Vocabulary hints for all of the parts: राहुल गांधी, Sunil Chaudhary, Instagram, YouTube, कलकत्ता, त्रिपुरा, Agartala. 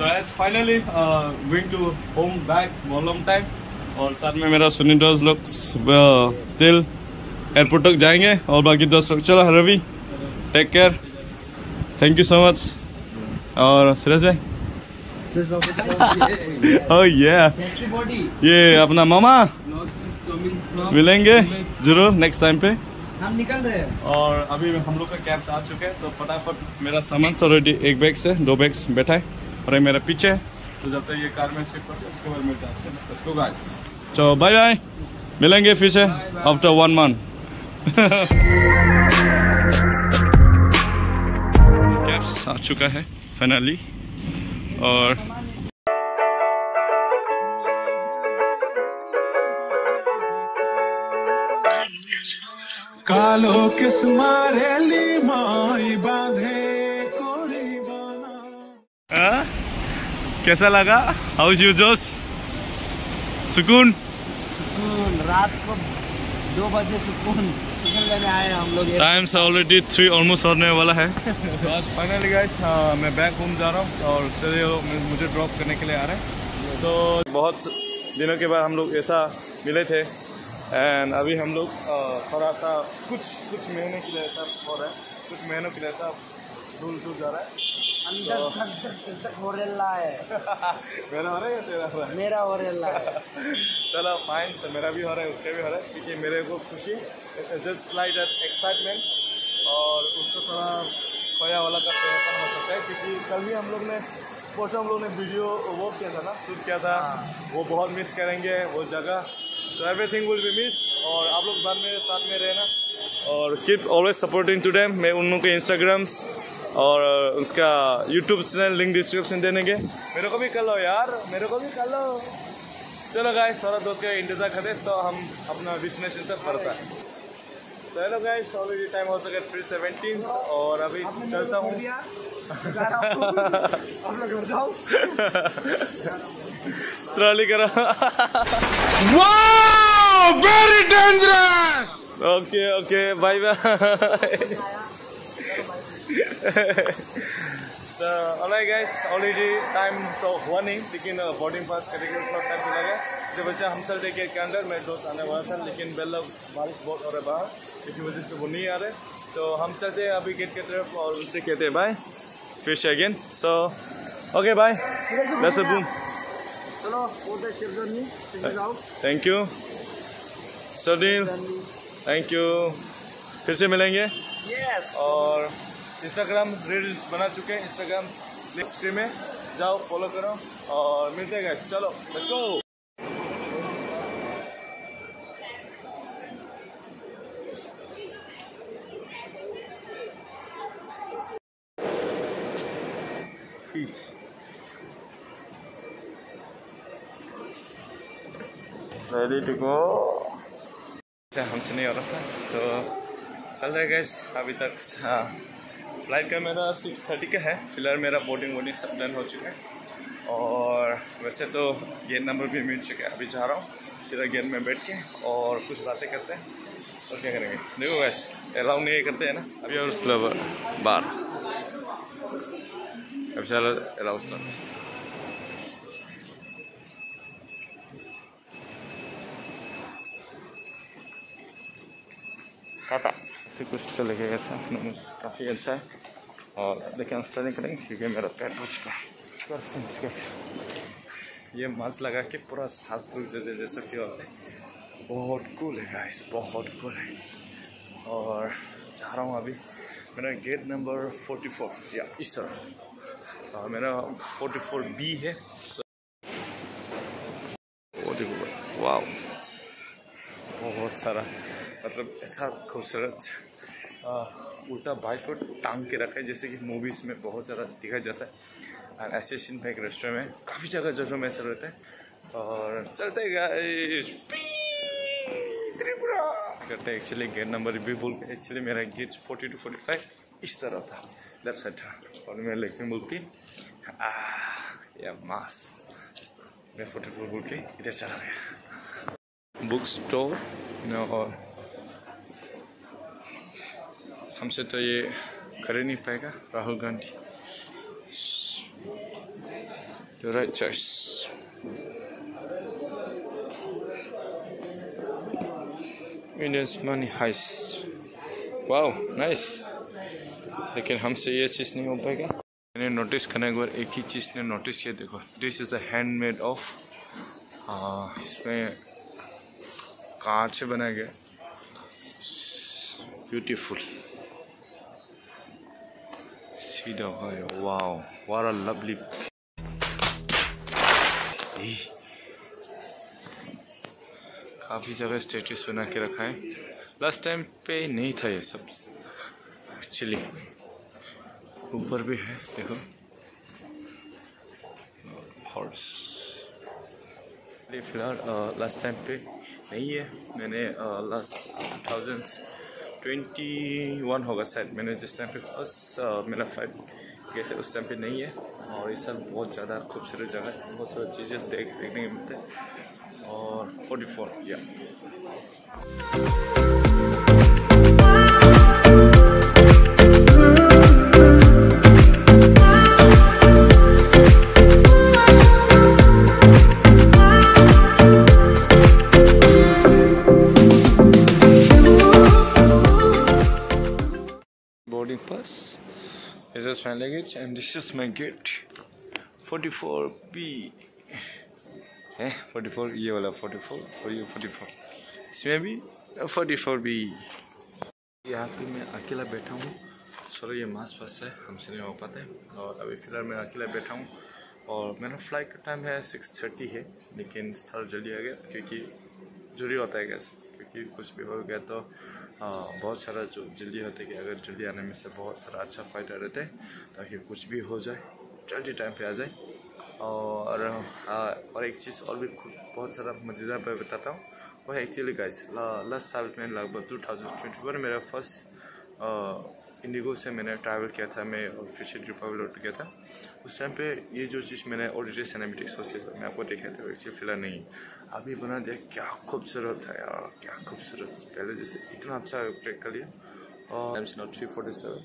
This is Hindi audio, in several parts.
So it's finally going to home back for long time. और साथ में मेरा सुनी डॉज लोग तिल एयरपोर्ट तक जाएंगे और बाकी दोस्त लोग। चलो Ravi, take care, thank you so much. और सुरेश भाई oh yeah. ये अपना मामा मिलेंगे जरूर नेक्स्ट टाइम पे। हम निकल रहे हैं और अभी हम लोग का कैब आ चुके हैं, तो फटाफट मेरा सामान ऑलरेडी एक बैग से दो बैग्स बैठा है और ये मेरा पीछे है, तो जब तक ये कार में शिफ्ट करते उसके बाद मिलता है उसको गाइस। तो बाय बाय, मिलेंगे फिर से आफ्टर 1 मंथ। कैब्स आ चुका है फाइनली। और कालो के सुमारे ली माई बांधे कोरी बाना। कैसा लगा? हाउस यू जोश? सुकून सुकून रात को 2 बजे सुकून लेने आए हम लोग। टाइम्स ऑलरेडी 3 ऑलमोस्ट होने वाला है। फाइनली गाइस मैं बैक होम जा रहा हूँ और चलिए मुझे ड्रॉप करने के लिए आ रहे हैं। तो बहुत दिनों के बाद हम लोग ऐसा मिले थे एंड अभी हम लोग थोड़ा सा कुछ महीने के लिए ऐसा हो रहा है, कुछ महीनों के लिए ऐसा धूल जा रहा है अंदर तक हो रहा है। मेरा हो रहा है या तेरा हो रहा है? मेरा हो रहा है। चलो फाइन, मेरा भी हो रहा है उसका भी हो रहा है, क्योंकि मेरे को खुशी जस्ट लाइक दैट एक्साइटमेंट और उसको थोड़ा खोया वाला का हो सकता है, क्योंकि कल भी हम लोग ने वीडियो वो किया था ना, शूट किया था, वो बहुत मिस करेंगे वो जगह। So everything will be missed और आप लोग बाद में साथ में रहना और keep always supporting to them। मैं उन लोगों के Instagrams और उसका YouTube चैनल लिंक डिस्क्रिप्शन देने के। मेरे को भी कर लो यार, मेरे को भी कर लो। चलो गाइस, सारा दोस्त का इंतज़ार करें तो हम अपना डेस्टिनेशन तक पहुँचता है। तो हेलो गाइस, ऑलरेडी टाइम हो सके 3:17 और अभी चलता हूँ। ट्रॉली करा। Wow, very dangerous. Okay okay, bye bye. So alright guys, already time तो हुआ नहीं, लेकिन बोर्डिंग पास करने के लिए थोड़ा टाइम लगा। जब बच्चा हम चल रहे के अंदर मेरे दोस्त आने वाला था, लेकिन बेल्ला बारिश बहुत हो रहा है बाहर, इसी वजह से वो नहीं आ रहे। तो हम चलते हैं अभी गेट के तरफ और उनसे कहते हैं बाय, फिर से again. So okay bye, that's a boom. चलो thank you Sunil, thank you, फिर से मिलेंगे। yes. और इंस्टाग्राम रील्स बना चुके हैं, इंस्टाग्राम स्क्रीन में जाओ फॉलो करो और मिलते हैं गाइस। चलो let's go. Ready to go। हमसे नहीं हो रहा था तो चल रहा है गैस अभी तक। हाँ, फ्लाइट का मेरा 6:30 का है। फिलहाल मेरा बोर्डिंग सब डन हो चुका है और वैसे तो गेट नंबर भी मिल चुका है। अभी जा रहा हूँ सीधा गेट में बैठ के और कुछ बातें करते हैं और क्या करेंगे। देखो गैस, अलाउ नहीं करते हैं ना अभी और स्लोवर बार अब चलो अलाउ स्टार्ट। टाटा ऐसे कुछ तो लगेगा सर, काफ़ी अच्छा है। और देखिए नाश्ता नहीं करेंगे क्योंकि मेरा पैर हो चुका है। ये मास्क लगा के पूरा सांस रुक जाए जैसा कि होता है। बहुत कूल है गाइस, बहुत कूल है। और जा रहा हूँ अभी, मेरा गेट नंबर 44 या इस तरह। और मेरा 44B है। वाह, बहुत सारा मतलब ऐसा खूबसूरत उल्टा बाइक को टांग के रखा है जैसे कि मूवीज़ में बहुत ज़्यादा दिखा जाता है। एंड एसोसिएशन में एक रेस्टोरेंट में काफ़ी जगह जगह में ऐसा रहता है। और चलते गाइस त्रिपुरा करते। एक्चुअली गेट नंबर भी बोल के, एक्चुअली मेरा गेट 42-45 इस तरह था, लेफ्ट साइड था। और मैं लेफ्ट में बोल के या मास मैं 44 बोल के इधर चला गया बुक स्टोर। और हमसे तो ये खरीद नहीं पाएगा राहुल गांधी। The right choice. Indians money heist. Wow nice, लेकिन हमसे ये चीज़ नहीं हो पाएगी। मैंने नोटिस करने एक बार एक ही चीज़ ने नोटिस किया, देखो this is the handmade of, इसमें कांच से बनाया गया, ब्यूटीफुल सीधा है। Wow what a lovely. काफ़ी जगह स्टेचूस बना के रखा है, लास्ट टाइम पे नहीं था ये सब एक्चुअली। ऊपर भी है देखो हॉर्स, फिलहाल लास्ट टाइम पे नहीं है। मैंने लास्ट 2021 होगा शायद, मैंने जिस टाइम पे फर्स्ट मेरा फ्लाइट गया था उस टाइम पे नहीं है। और इस साल बहुत ज़्यादा खूबसूरत जगह है, बहुत सारी चीज़ें देखने को मिलते हैं। और 44 या pass. This is my luggage and this is my gate 44B 44 ये वाला 44 और ये 44, इसमें भी 44B। यहाँ पे मैं अकेला बैठा हूँ, चलो ये मास्क फंसा है हमसे नहीं हो पाता है। और अभी फिलहाल मैं अकेला बैठा हूँ और मेरा फ्लाइट का टाइम है 6:30 है, लेकिन थोड़ा जल्दी आ गया क्योंकि जरूरी होता है गैस, क्योंकि कुछ भी हो गया तो बहुत सारा जो जल्दी होता है कि अगर जल्दी आने में से बहुत सारा अच्छा फाइट आ रहता है ताकि कुछ भी हो जाए जल्दी टाइम पे आ जाए। और एक चीज़ और भी बहुत सारा मज़ेदार मैं बताता हूँ, वो है एक्चुअली गाइस लास्ट साल में लगभग 2021 मेरा फर्स्ट इंडिगो से मैंने ट्रैवल किया था, मैं फिशिंग ट्रिपल उठ गया था। उस टाइम पे ये जो चीज़ मैंने ऑडिटर सिनेमेटिक्स मैं आपको देखा था एक्चुअली फिलहाल नहीं, अभी बना दिया। क्या खूबसूरत है यार, क्या खूबसूरत, पहले जैसे इतना अच्छा ट्रैक कर लिया। और 347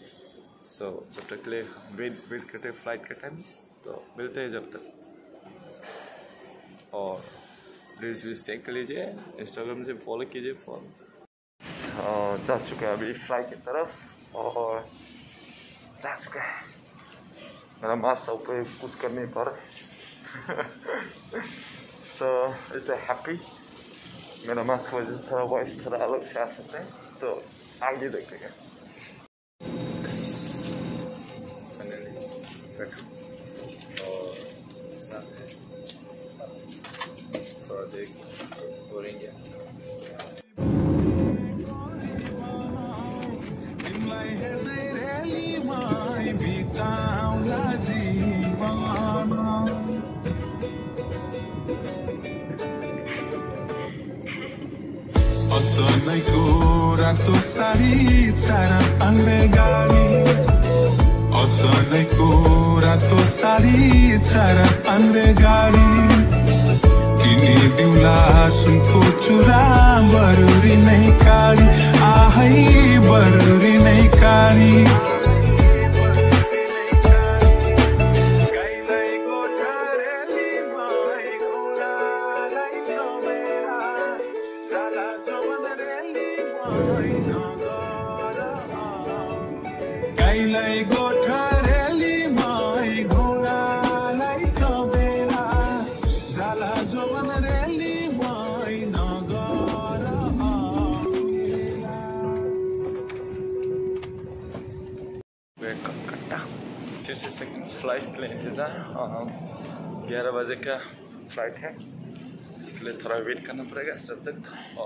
सो जब तक के लिए वेट करते हैं फ्लाइट का टाइम, तो मिलते हैं जब तक। और रील्स वील्स चेक कर लीजिए, इंस्टाग्राम से फॉलो कीजिए। फॉलो जा चुका है अभी फ्लाइट की तरफ और जा चुका है। मेरा मास्क ऊपर कुछ कर नहीं पा रहा सो इट्स हैप्पी। मेरा मास्क वजह थोड़ा वॉइस थोड़ा अलग से आ सकता है, तो आगे देखते हैं। थोड़ा देर बोलेंगे असनै को रातो सारी सारा अंग्रेगाली, असनै को रातो सारी सारा अंग्रेगाली, तिनी दिउला सुनको चुरा बरुरी नहीं काली, आहै बरुरी नहीं काली। गाईलाई गोठरेली माई घोडालाई कबेला, झाला जोवन रेली माई नगर वेलकम कट्टा। 30 सेकंड फ्लाइट के लिए इंतज़ार, 11 बजे का फ्लाइट है, इसके लिए थोड़ा वेट करना पड़ेगा तब तक।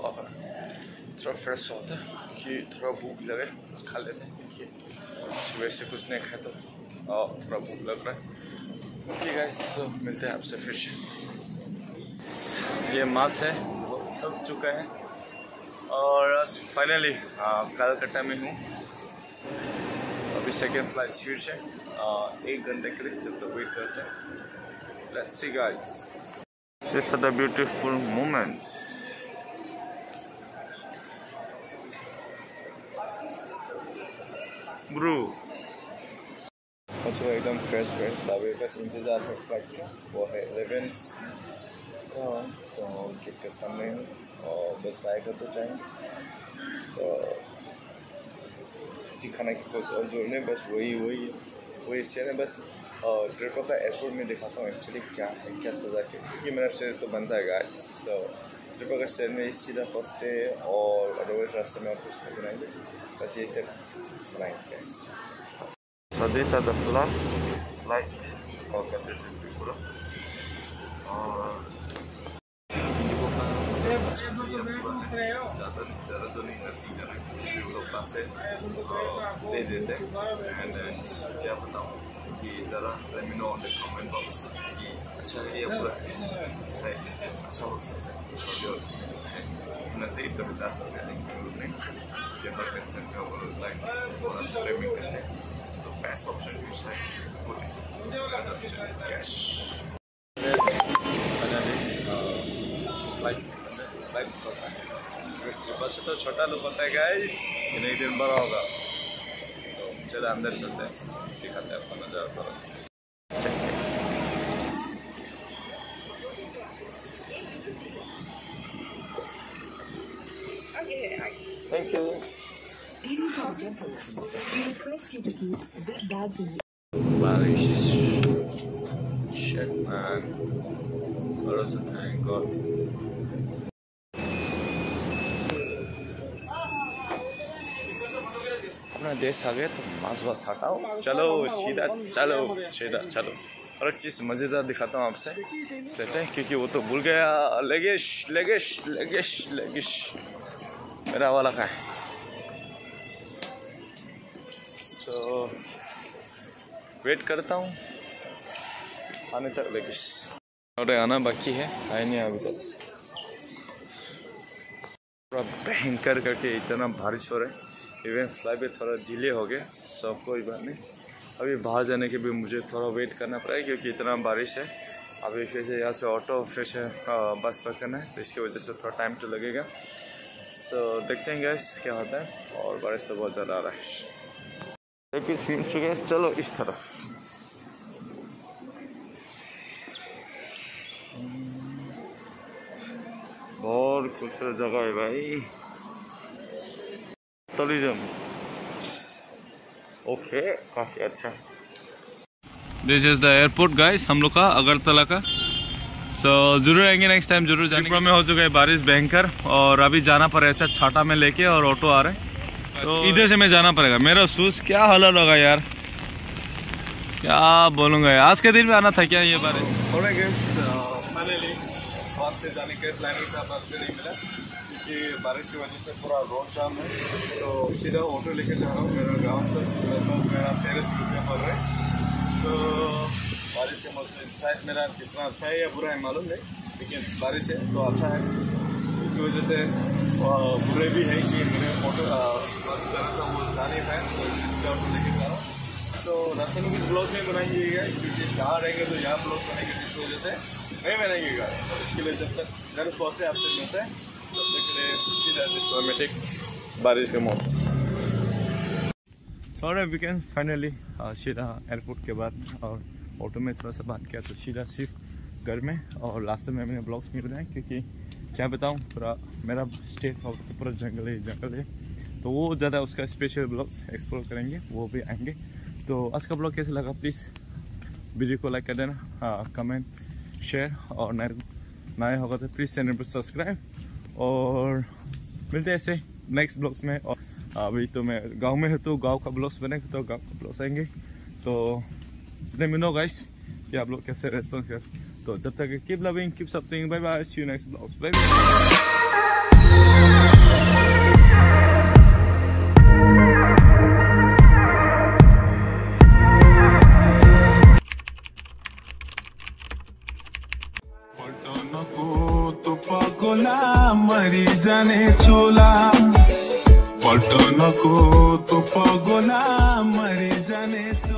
और थोड़ा फ्रेश होता है कि थोड़ा भूख लगे खा लेते हैं, क्योंकि सुबह से कुछ नहीं खाए तो थोड़ा भूख लग रहा है। ठीक है सो मिलते हैं आपसे फिर से। ये मास है वो थक चुका है और फाइनली कलकत्ता में हूँ। अभी सेकेंड फ्लाइट फिर से 1 घंटे के लिए, जब तक वेट करते हैं। Let's see guys, this is the beautiful moment. कुछ एकदम फ्रेश अभी बस इंतज़ार है फ्लाइट का, वो है 11 का, तो कितने समय और बस आएगा तो जाएंगे। तो दिखाना की कुछ और जोड़ने बस वही सीन है बस। और ट्रिपुरा का एयरपोर्ट में दिखाता हूँ एक्चुअली क्या है, क्या सजा के, क्योंकि मेरा शहर तो बनता है गाइस। तो ट्रिपुरा का शहर में इस सीधा फर्स्ट है और अदरवाइज रास्ते में और कुछ नहीं बनाएंगे, बस ये चल बनाएंगे guys. So these are the flight for Tripura. ज़्यादा तो नहीं, इंटरेस्टिंग जाना है वो लोग क्लासें दे देते हैं। एंड क्या बताऊँ कि ज़रा let me know on the comment box कि अच्छा है या बुरा है, अच्छा हो सकता है, नज़ीर तो बचा सकते हैं। जनरल डिस्टेंस का वो लाइक स्विमिंग करते हैं best option you say put it cash banane flight करता है बस। तो छोटा लोग होता है गाइस, नहीं दिन बड़ा होगा। तो चलो अंदर चलते हैं, दिखाते हैं अपना नज़ारा थोड़ा सा। Thank you. बारिश शेट मैन और थैंक गॉड। अपना देश आ गया तो मास्क वास्क हटाओ, चलो सीधा। और एक चीज़ मज़ेदार दिखाता हूँ आपसे, लेते हैं क्योंकि वो तो भूल गया। लगेश मेरा वाला का है। तो वेट करता हूँ आने तक, लगेश और आना बाकी है, आए नहीं अभी तक। थोड़ा भयंकर करके इतना बारिश हो रहा है, इवन फ्लाइट भी थोड़ा डिले हो गया। सब कोई बात नहीं, अभी बाहर जाने के भी मुझे थोड़ा वेट करना पड़ेगा क्योंकि इतना बारिश है। अभी फिर से यहाँ से ऑटो फिर से बस पकड़ना है, तो इसकी वजह से थोड़ा टाइम तो लगेगा। सो देखते हैं गाइस क्या होता है। और बारिश तो बहुत ज़्यादा आ रहा है, स्विम चुके हैं। चलो इस तरफ बहुत खूबसूरत जगह है भाई, टूरिज्म ओके, काफी अच्छा। This is the airport guys हम लोग का अगरतला का। सो जरूर आएंगे नेक्स्ट टाइम, जरूर जाएंगे। ट्रिपुरा में हो चुका है बारिश भयंकर और अभी जाना पड़ रहा है अच्छा छाता में लेके, और ऑटो आ रहे हैं तो इधर से मैं जाना पड़ेगा। मेरा शूज क्या हालत होगा यार, क्या बोलूँगा। आज के दिन में आना था क्या ये बारे थोड़े फाइनली बस से जाने के प्लानिंग था, बस से नहीं मिला क्योंकि बारिश की वजह से पूरा रोड जाम है। तो सीधा ऑटो लेके जा रहा हूँ मेरा गाँव तक, लगभग मेरा 13 रुपये पड़ रहा है। तो बारिश के मौसम शायद मेरा कितना अच्छा है या बुरा है मालूम नहीं, लेकिन बारिश है तो अच्छा है। इसकी वजह से बुरे भी है कि मेरे ऑटो नहीं पाए, तो इसका लेके जा रहा हूँ। तो रास्ते में कुछ ब्लॉग नहीं बनाइएगा क्योंकि यहाँ रहेंगे तो यहाँ ब्लॉग बनाएंगे, जिस वजह से नहीं बनाइएगा। और इसके लिए जब तक घर पहुँचे आपसे मिलते हैं, तब तक के लिए सीधा डिस्ट्रोमेटिक्स बारिश का मौसम। सॉरी वीकेंड फाइनली सीधा एयरपोर्ट के बाद और ऑटो में थोड़ा सा बात किया, तो सीधा सिर्फ घर में। और रास्ते में मैंने ब्लॉग्स नहीं बनाए क्योंकि क्या बताऊँ, पूरा मेरा स्टेट और पूरा जंगल है, तो वो ज़्यादा उसका स्पेशल ब्लॉग्स एक्सप्लोर करेंगे, वो भी आएंगे। तो आज का ब्लॉग कैसे लगा प्लीज़ वीडियो को लाइक कर देना, कमेंट शेयर, और नया होगा तो प्लीज़ चैनल पर सब्सक्राइब। और मिलते हैं ऐसे नेक्स्ट ब्लॉग्स में। और अभी तो मैं गांव में है तो गांव का ब्लॉग्स बनेगा, तो गांव का ब्लॉग्स आएंगे। तो लेट मी नो गाइस कि आप लोग कैसे रेस्पॉन्स करें। तो जब तक keep loving keep supporting, bye bye, see you next blogs, bye bye. मरी जाने चोला पलटनको तो पगोला मरी जाने।